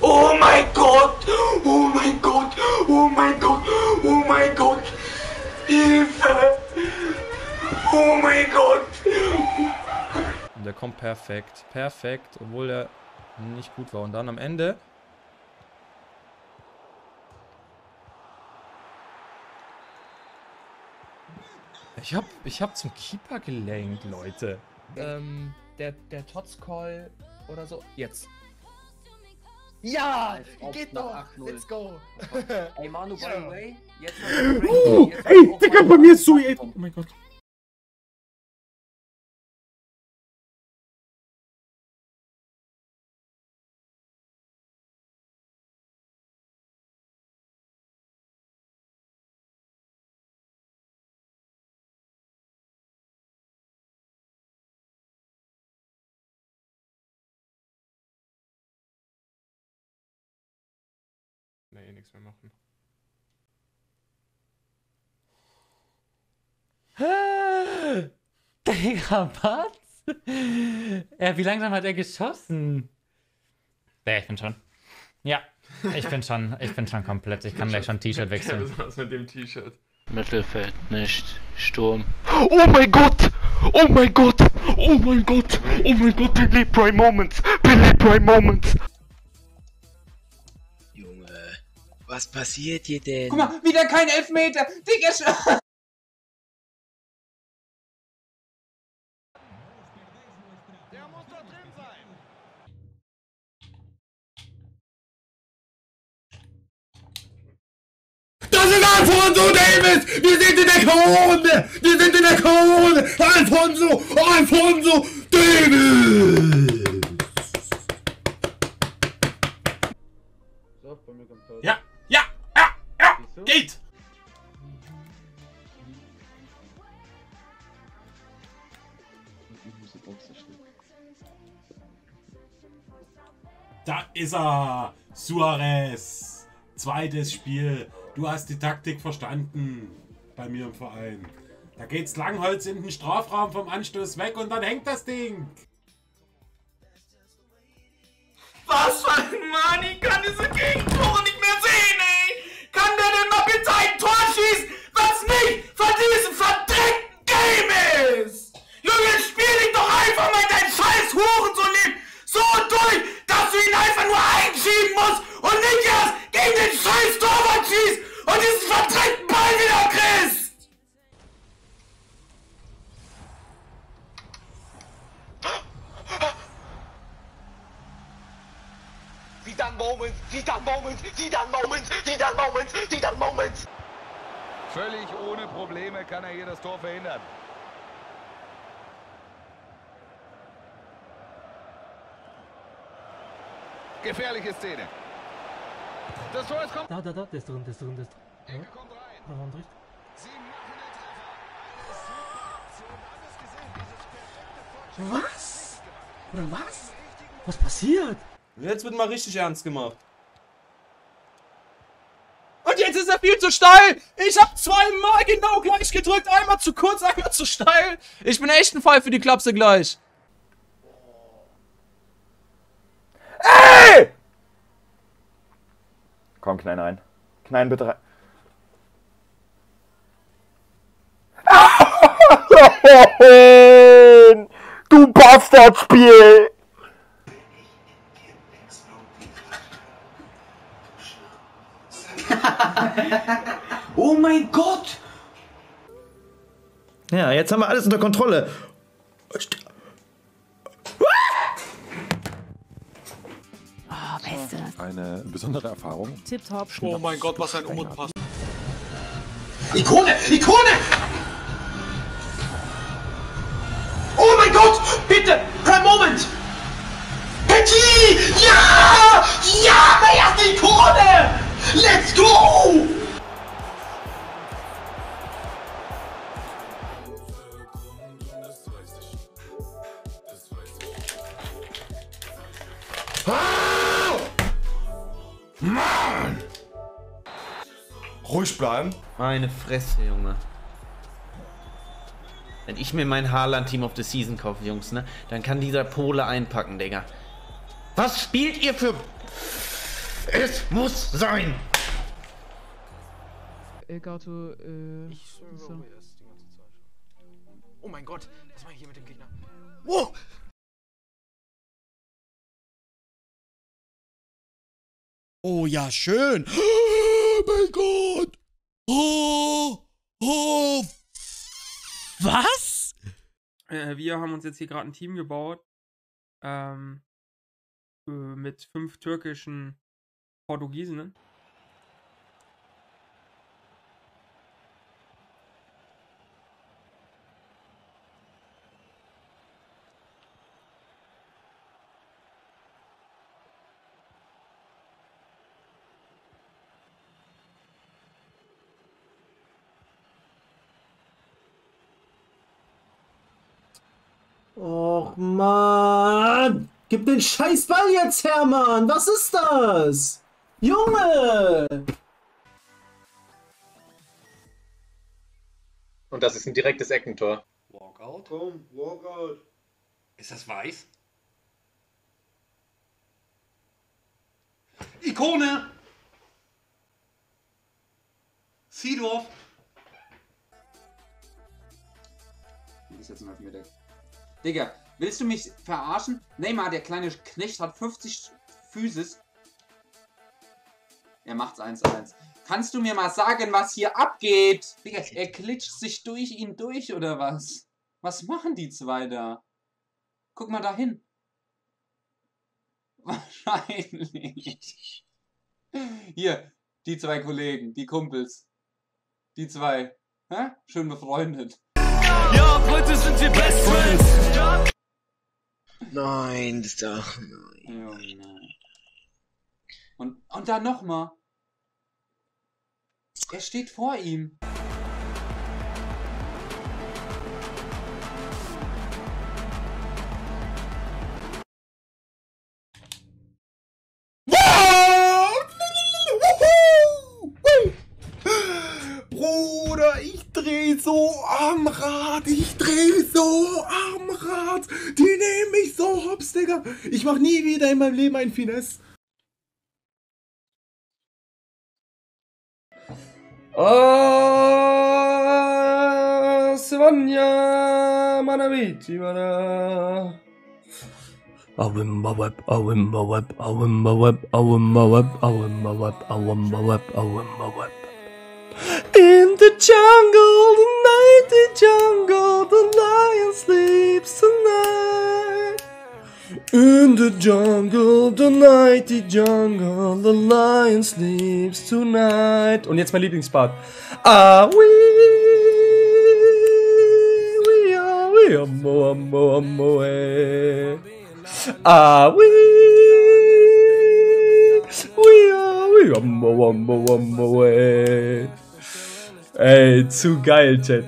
Oh mein Gott! Oh mein Gott! Oh mein Gott! Oh mein Gott! Hilfe! Oh mein Gott! Und der kommt perfekt. Perfekt, obwohl er nicht gut war. Und dann am Ende... Ich hab zum Keeper gelenkt, Leute. Der Totzcall oder so. Jetzt. Ja! Geht doch! Let's go! Ey, Manu, by the way. Jetzt ey, Digga, bei mir ist Sui. Oh mein Gott. Nee, nichts mehr machen. Digga, was? Wie langsam hat er geschossen? Ja, ich bin schon. Ja, ich bin schon komplett. Ich kann gleich schon T-Shirt wechseln. Was mit dem T-Shirt? Mittelfeld nicht. Sturm. Oh mein Gott! Oh mein Gott! Oh mein Gott! Oh mein Gott! Billy Prime Moments! Billy Prime Moments! Was passiert hier denn? Guck mal, wieder kein Elfmeter! Digga, schon! Der muss doch drin sein! Das ist Alfonso Davies! Wir sind in der Krone! Wir sind in der Krone! Alfonso Davies! Ja! Geht! Da ist er! Suarez! Zweites Spiel. Du hast die Taktik verstanden. Bei mir im Verein. Da geht's Langholz in den Strafraum vom Anstoß weg und dann hängt das Ding! Was für ein Mann! Ich kann diese Gegentore nicht mehr sehen, ey! Kann der denn mal bitte ein Tor schießen, was nicht von diesem verdeckten Game ist? Junge, spiel dich doch einfach mal dein scheiß Hurensohn so durch, dass du ihn einfach nur einschieben musst und nicht erst gegen den scheiß Torwart schießt und diesen verdreckten Ball wieder kriegst. Die dann Moment. Völlig ohne Probleme kann er hier das Tor verhindern. Gefährliche Szene. Das Tor ist kommt. Da, der ist drin, Ja. Kommt rein. Sie machen den Treffer. Was? Oder was? Was passiert? Jetzt wird mal richtig ernst gemacht. Und jetzt ist er viel zu steil. Ich habe zweimal genau gleich gedrückt. Einmal zu kurz, einmal zu steil. Ich bin echt ein Fall für die Klapse gleich. Ey! Komm, knall rein. Knall bitte rein. Du Bastardspiel! Oh mein Gott! Ja, jetzt haben wir alles unter Kontrolle. Oh, Beste. Eine besondere Erfahrung. Tipptopp. Oh mein Gott, was ein Umutpass. Ikone! Oh mein Gott! Bitte! Prime Moment! Petit! Ja! Ja! Da erste Ikone! Let's go! Ah! Mann! Ruhig bleiben. Meine Fresse, Junge. Wenn ich mir mein Haaland-Team of the Season kaufe, Jungs, ne, dann kann dieser Pole einpacken, Digga. Was spielt ihr für... Es muss sein! Gato, ich so. Oh mein Gott, was mache ich hier mit dem Gegner? Wow! Oh ja, schön! Oh mein Gott! Oh! Oh! Was? Wir haben uns jetzt hier gerade ein Team gebaut. Mit 5 türkischen Portugiesinnen. Och, Mann! Gib den Scheißball jetzt her, Mann! Was ist das? Junge! Und das ist ein direktes Eckentor. Walkout? Komm, Walkout! Ist das weiß? Ikone! Seedorf! Das ist jetzt ein Halbmeter. Digga, willst du mich verarschen? Neymar, der kleine Knecht, hat 50 Physis. Er macht's 1-1. Kannst du mir mal sagen, was hier abgeht? Digga, er klitscht sich durch ihn durch, oder was? Was machen die zwei da? Guck mal dahin. Wahrscheinlich. Hier, die zwei Kollegen, die Kumpels. Die zwei. Hä? Schön befreundet. Ja, heute sind wir Best Friends. Nein, das doch. Nein. Und dann nochmal. Er steht vor ihm. So am Rad, ich drehe so am Rad, die nehmen mich so hops, Digga. Ich mach nie wieder in meinem Leben ein Finesse. Oh, Svanja, Manamichi, Mana. Awimba web. In the jungle, the mighty jungle, the lion sleeps tonight. In the jungle, the mighty jungle, the lion sleeps tonight. Und jetzt mein Lieblingspart. Ah, we are more, more, more. Ah, we are more, more, more. Ey, zu geil, Chat.